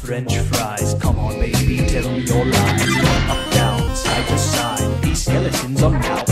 French fries. Come on, baby, tell me your lies. Up, down, side to side. These skeletons are now